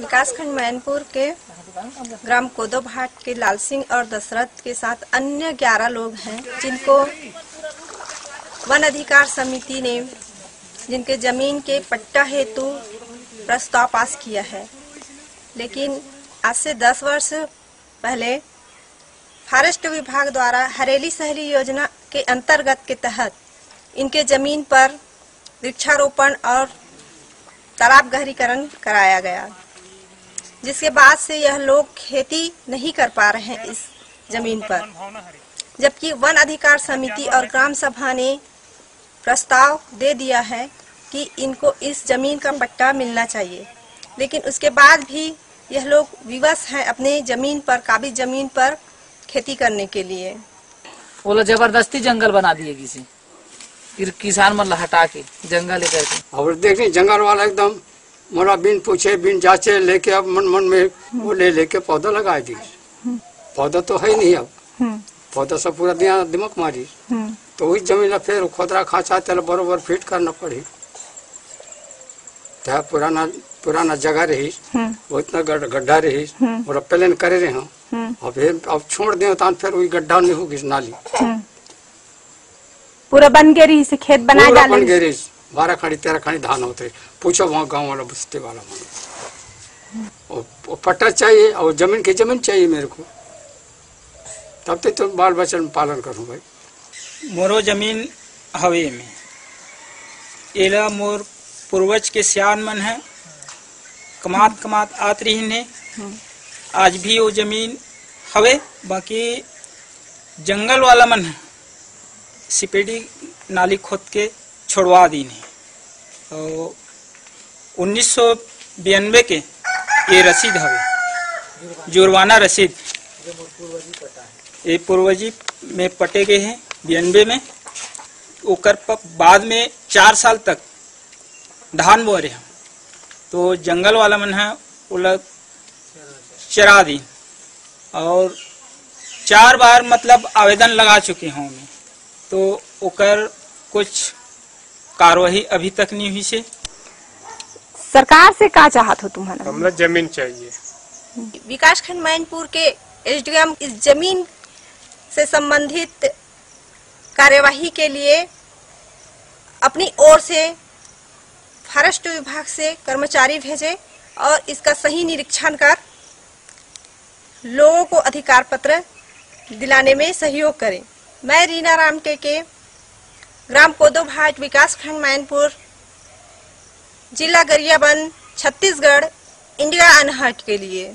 विकासखंड मैनपुर के ग्राम कोदो भाट के लाल सिंह और दशरथ के साथ अन्य 11 लोग हैं जिनको वन अधिकार समिति ने जिनके जमीन के पट्टा हेतु प्रस्ताव पास किया है, लेकिन आज से 10 वर्ष पहले फॉरेस्ट विभाग द्वारा हरेली सहेली योजना के अंतर्गत के तहत इनके जमीन पर वृक्षारोपण और तालाब गहरीकरण कराया गया, जिसके बाद से यह लोग खेती नहीं कर पा रहे हैं इस जमीन पर, जबकि वन अधिकार समिति और ग्राम सभा ने प्रस्ताव दे दिया है कि इनको इस जमीन का पट्टा मिलना चाहिए, लेकिन उसके बाद भी यह लोग विवश हैं अपने जमीन पर, काबिज जमीन पर खेती करने के लिए। वो लोग जबरदस्ती जंगल बना दिए किसी किसान मन हटा के जंगल लेकर के, और देखिए जंगल वाला एकदम मोरा बिन पूछे बिन जांचे लेके अब मन में वो लेके पौधा लगा दी। पौधा तो है नहीं, अब पौधा सब पूरा दिमाग मारी तो वही जमीन फिर खोदरा खाचा तेल बरोबर फिट करना पड़ी। पुराना जगह रही वो इतना गड्ढा रही और प्लेन करे रहे हम, और फिर अब छोड़ दे फिर वही गड्ढा नहीं होगी, नाली पूरा बन गेरी से खेत बना डाले। 12 खाड़ी 13 खाड़ी धान होते, पूछो वहाँ गांव वाला बस्ती वाला वो पट्टा चाहिए और जमीन की जमीन चाहिए मेरे को, तब तक तो बाल बच्चन में पालन करूँ भाई। मोरो जमीन हवे में एला मोर पूर्वज के सियान मन है कमात आत रही है, आज भी वो जमीन हवे। बाकी जंगल वाला मन है सिपेडी नाली खोद के छोड़वा दी ने, तो 1992 के ये रसीद है, जुर्माना रसीद ये पूर्वजी में पटे गए हैं 92 में। ओकर बाद में 4 साल तक धान बो रहे हैं, तो जंगल वाला मन है उलग चरा दी, और 4 बार मतलब आवेदन लगा चुके हैं हमें, तो ओकर कुछ कार्रवाई अभी तक नहीं हुई से। सरकार से क्या चाहत हो तुम्हारा? हमला जमीन चाहिए। विकासखंड मैनपुर के एसडीएम इस जमीन से संबंधित कार्यवाही के लिए अपनी ओर से फॉरेस्ट विभाग से कर्मचारी भेजे और इसका सही निरीक्षण कर लोगों को अधिकार पत्र दिलाने में सहयोग करें। मैं रीना रामटेके, ग्राम कोदो भाट, विकासखंड मैनपुर, जिला गरियाबंद, छत्तीसगढ़, इंडिया अनहट के लिए।